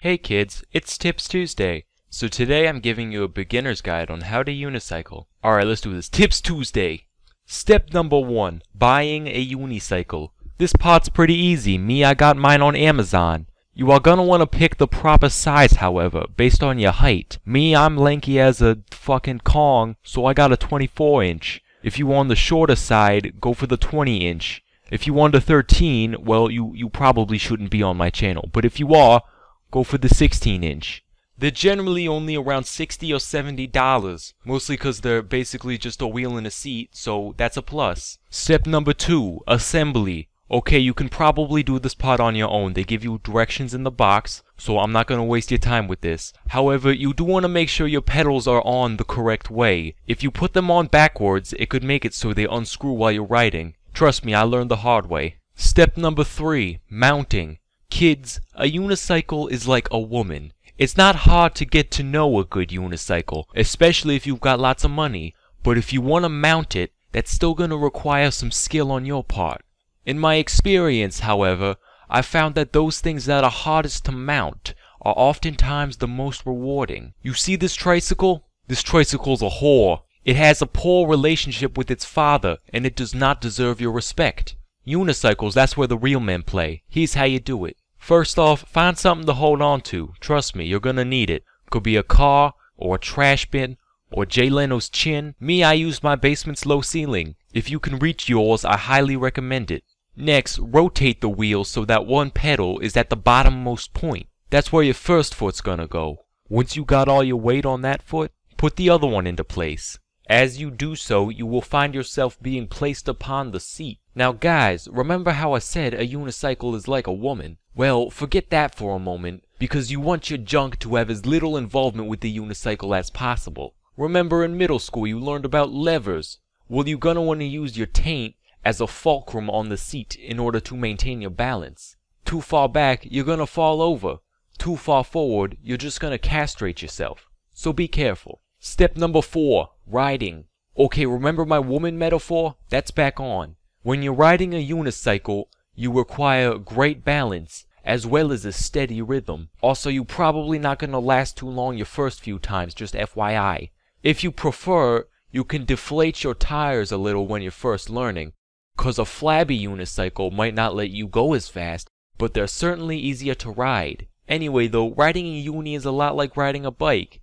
Hey kids, it's Tips Tuesday. So today I'm giving you a beginner's guide on how to unicycle. Alright, let's do this. Tips Tuesday. Step number 1, buying a unicycle. This part's pretty easy. I got mine on Amazon. You are gonna wanna pick the proper size, however, based on your height. I'm lanky as a fucking Kong, so I got a 24 inch. If you on the shorter side, go for the 20 inch. If you under 13, well, you probably shouldn't be on my channel, but if you are, go for the 16 inch. They're generally only around $60 or $70, mostly because they're basically just a wheel and a seat, so that's a plus. Step number 2, assembly. Okay, you can probably do this part on your own. They give you directions in the box, so I'm not going to waste your time with this. However, you do want to make sure your pedals are on the correct way. If you put them on backwards, it could make it so they unscrew while you're riding. Trust me, I learned the hard way. Step number 3, mounting. Kids, a unicycle is like a woman. It's not hard to get to know a good unicycle, especially if you've got lots of money. But if you want to mount it, that's still going to require some skill on your part. In my experience, however, I found that those things that are hardest to mount are oftentimes the most rewarding. You see this tricycle? This tricycle's a whore. It has a poor relationship with its father, and it does not deserve your respect. Unicycles, that's where the real men play. Here's how you do it. First off, find something to hold on to. Trust me, you're gonna need it. Could be a car, or a trash bin, or Jay Leno's chin. I use my basement's low ceiling. If you can reach yours, I highly recommend it. Next, rotate the wheel so that one pedal is at the bottommost point. That's where your first foot's gonna go. Once you got all your weight on that foot, put the other one into place. As you do so, you will find yourself being placed upon the seat. Now guys, remember how I said a unicycle is like a woman? Well, forget that for a moment, because you want your junk to have as little involvement with the unicycle as possible. Remember in middle school you learned about levers? Well, you're gonna want to use your taint as a fulcrum on the seat in order to maintain your balance. Too far back, you're gonna fall over. Too far forward, you're just gonna castrate yourself. So be careful. Step number 4, riding. Okay, remember my woman metaphor? That's back on. When you're riding a unicycle, you require great balance as well as a steady rhythm. Also, you're probably not going to last too long your first few times, just FYI. If you prefer, you can deflate your tires a little when you're first learning, because a flabby unicycle might not let you go as fast, but they're certainly easier to ride. Anyway though, riding a uni is a lot like riding a bike.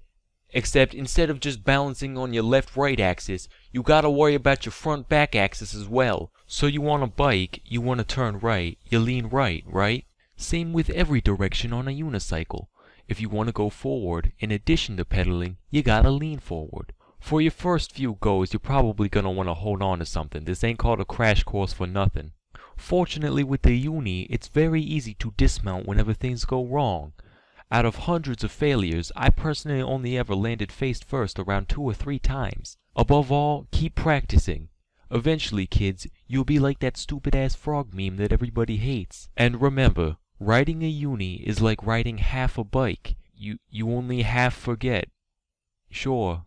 Except instead of just balancing on your left-right axis, you gotta worry about your front-back axis as well. So you on a bike, you wanna turn right, you lean right, right? Same with every direction on a unicycle. If you wanna go forward, in addition to pedaling, you gotta lean forward. For your first few goes, you're probably gonna wanna hold on to something. This ain't called a crash course for nothing. Fortunately with the uni, it's very easy to dismount whenever things go wrong. Out of hundreds of failures, I personally only ever landed face first around 2 or 3 times. Above all, keep practicing. Eventually, kids, you'll be like that stupid-ass frog meme that everybody hates. And remember, riding a uni is like riding half a bike. You only half forget. Sure.